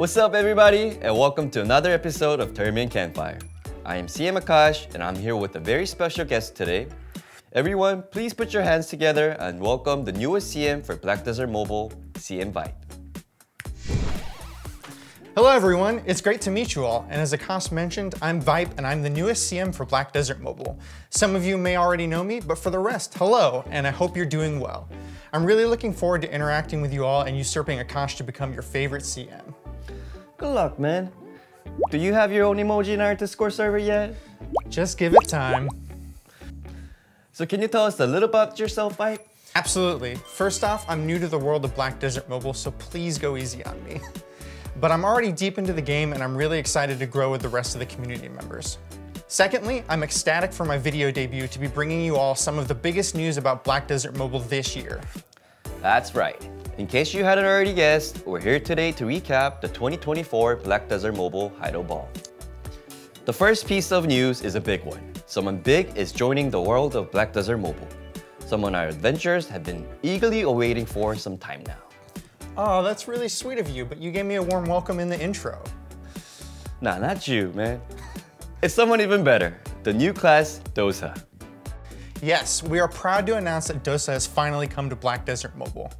What's up everybody, and welcome to another episode of Terrmian Campfire. I am CM Akash, and I'm here with a very special guest today. Everyone, please put your hands together and welcome the newest CM for Black Desert Mobile, CM Vype. Hello everyone, it's great to meet you all, and as Akash mentioned, I'm Vype and I'm the newest CM for Black Desert Mobile. Some of you may already know me, but for the rest, hello, and I hope you're doing well. I'm really looking forward to interacting with you all and usurping Akash to become your favorite CM. Good luck, man. Do you have your own emoji in our Discord server yet? Just give it time. So can you tell us a little about yourself, Vype? Absolutely. First off, I'm new to the world of Black Desert Mobile, so please go easy on me. But I'm already deep into the game and I'm really excited to grow with the rest of the community members. Secondly, I'm ecstatic for my video debut to be bringing you all some of the biggest news about Black Desert Mobile this year. That's right. In case you hadn't already guessed, we're here today to recap the 2024 Black Desert Mobile Heidel Ball. The first piece of news is a big one. Someone big is joining the world of Black Desert Mobile. Someone our adventurers have been eagerly awaiting for some time now. Oh, that's really sweet of you, but you gave me a warm welcome in the intro. Nah, not you, man. It's someone even better, the new class, DOSA. Yes, we are proud to announce that DOSA has finally come to Black Desert Mobile.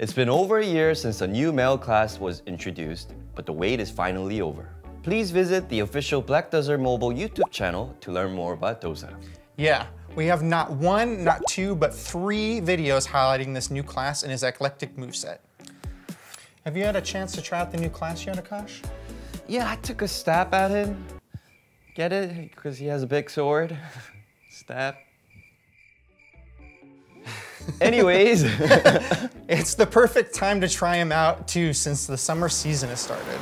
It's been over a year since a new male class was introduced, but the wait is finally over. Please visit the official Black Desert Mobile YouTube channel to learn more about DOSA. Yeah, we have not one, not two, but three videos highlighting this new class and his eclectic moveset. Have you had a chance to try out the new class yet, Akash? Yeah, I took a stab at him. Get it? Because he has a big sword. Stab. Anyways. It's the perfect time to try him out too, since the summer season has started.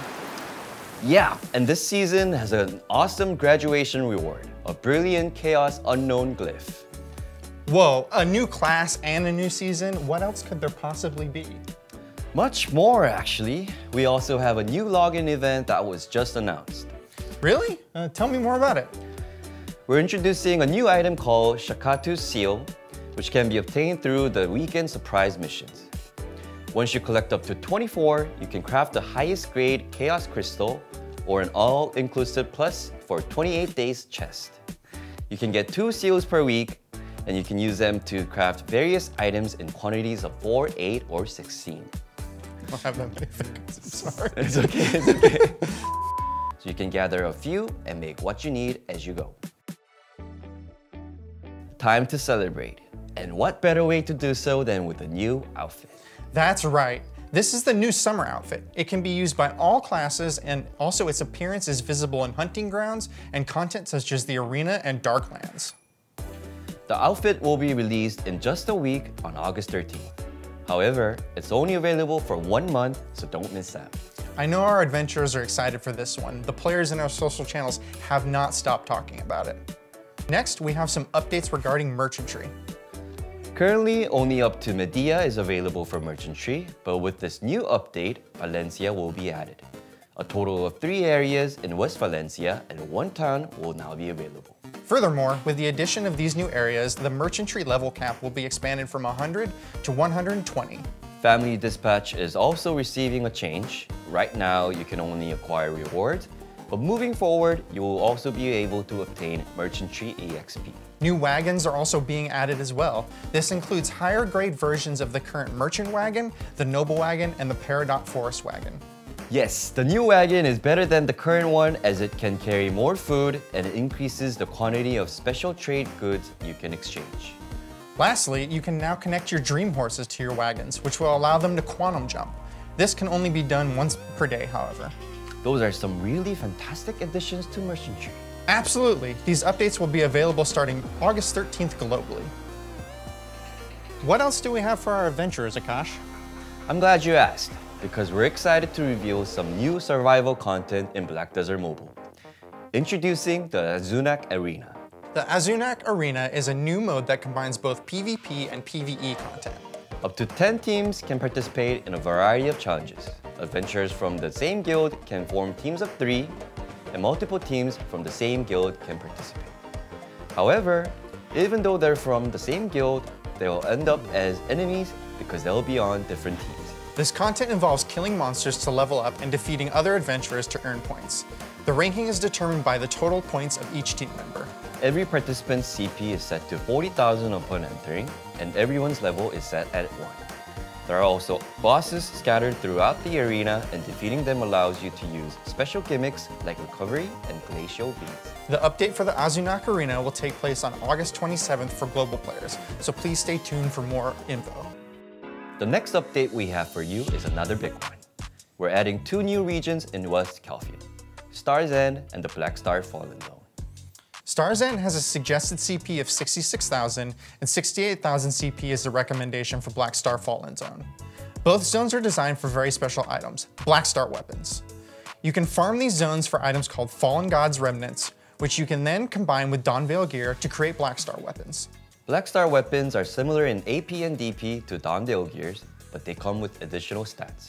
Yeah, and this season has an awesome graduation reward, a brilliant Chaos Unknown Glyph. Whoa, a new class and a new season? What else could there possibly be? Much more, actually. We also have a new login event that was just announced. Really? Tell me more about it. We're introducing a new item called Shakatu Seal, which can be obtained through the weekend surprise missions. Once you collect up to 24, you can craft the highest grade Chaos Crystal or an all-inclusive plus for 28 days chest. You can get 2 seals per week, and you can use them to craft various items in quantities of 4, 8, or 16. I don't have that many fingers, I'm sorry. It's okay, it's okay. So you can gather a few and make what you need as you go. Time to celebrate. And what better way to do so than with a new outfit? That's right. This is the new summer outfit. It can be used by all classes, and also its appearance is visible in hunting grounds and content such as the arena and darklands. The outfit will be released in just a week on August 13th. However, it's only available for 1 month, so don't miss out. I know our adventurers are excited for this one. The players in our social channels have not stopped talking about it. Next, we have some updates regarding Merchantry. Currently, only up to Medea is available for Merchantry, but with this new update, Valencia will be added. A total of 3 areas in West Valencia and 1 town will now be available. Furthermore, with the addition of these new areas, the Merchantry level cap will be expanded from 100 to 120. Family Dispatch is also receiving a change. Right now, you can only acquire rewards, but moving forward, you will also be able to obtain Merchantry EXP. New wagons are also being added as well. This includes higher grade versions of the current Merchant Wagon, the Noble Wagon, and the Paradot Forest Wagon. Yes, the new wagon is better than the current one as it can carry more food and it increases the quantity of special trade goods you can exchange. Lastly, you can now connect your Dream Horses to your wagons, which will allow them to quantum jump. This can only be done once per day, however. Those are some really fantastic additions to Merchantry. Absolutely. These updates will be available starting August 13th globally. What else do we have for our adventurers, Akash? I'm glad you asked, because we're excited to reveal some new survival content in Black Desert Mobile. Introducing the Azunak Arena. The Azunak Arena is a new mode that combines both PvP and PvE content. Up to 10 teams can participate in a variety of challenges. Adventurers from the same guild can form teams of 3, and multiple teams from the same guild can participate. However, even though they're from the same guild, they'll end up as enemies because they'll be on different teams. This content involves killing monsters to level up and defeating other adventurers to earn points. The ranking is determined by the total points of each team member. Every participant's CP is set to 40,000 upon entering, and everyone's level is set at 1. There are also bosses scattered throughout the arena, and defeating them allows you to use special gimmicks like recovery and glacial beads. The update for the Azunak Arena will take place on August 27th for global players, so please stay tuned for more info. The next update we have for you is another big one. We're adding 2 new regions in West Calpheon, Star's End and the Black Star Fallen Zone. Star's End has a suggested CP of 66,000 and 68,000 CP is the recommendation for Black Star Fallen Zone. Both zones are designed for very special items, Black Star Weapons. You can farm these zones for items called Fallen Gods Remnants, which you can then combine with Dawn Veil Gear to create Black Star Weapons. Black Star Weapons are similar in AP and DP to Dawn Veil Gears, but they come with additional stats.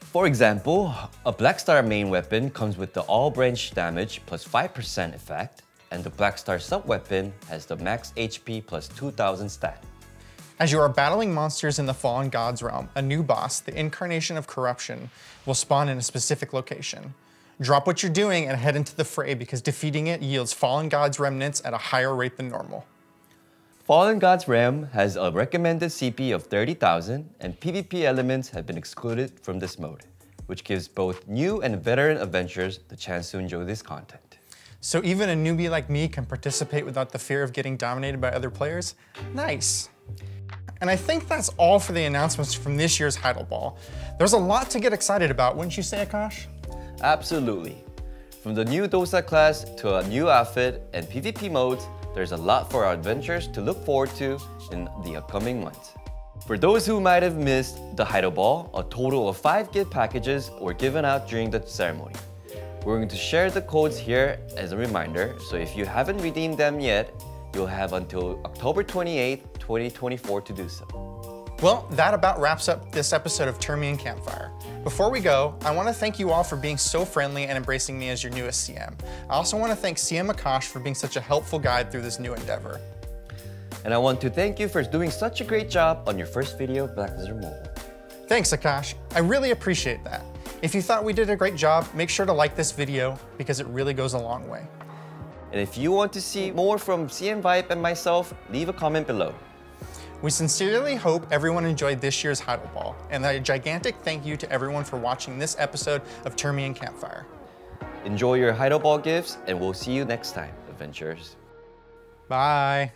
For example, a Black Star main weapon comes with the all branch damage plus 5% effect, and the Black Star sub-weapon has the max HP plus 2,000 stat. As you are battling monsters in the Fallen Gods realm, a new boss, the Incarnation of Corruption, will spawn in a specific location. Drop what you're doing and head into the fray because defeating it yields Fallen Gods Remnants at a higher rate than normal. Fallen Gods Realm has a recommended CP of 30,000, and PvP elements have been excluded from this mode, which gives both new and veteran adventurers the chance to enjoy this content. So even a newbie like me can participate without the fear of getting dominated by other players? Nice. And I think that's all for the announcements from this year's Heidel Ball. There's a lot to get excited about, wouldn't you say, Akash? Absolutely. From the new DOSA class to a new outfit and PvP modes, there's a lot for our adventurers to look forward to in the upcoming months. For those who might have missed the Heidel Ball, a total of 5 gift packages were given out during the ceremony. We're going to share the codes here as a reminder, so if you haven't redeemed them yet, you'll have until October 28th, 2024 to do so. Well, that about wraps up this episode of Terrmian Campfire. Before we go, I want to thank you all for being so friendly and embracing me as your newest CM. I also want to thank CM Akash for being such a helpful guide through this new endeavor. And I want to thank you for doing such a great job on your first video of Black Desert Mobile. Thanks, Akash. I really appreciate that. If you thought we did a great job, make sure to like this video because it really goes a long way. And if you want to see more from CM Vype and myself, leave a comment below. We sincerely hope everyone enjoyed this year's Heidel Ball, and a gigantic thank you to everyone for watching this episode of Terrmian Campfire. Enjoy your Heidel Ball gifts, and we'll see you next time, adventurers. Bye.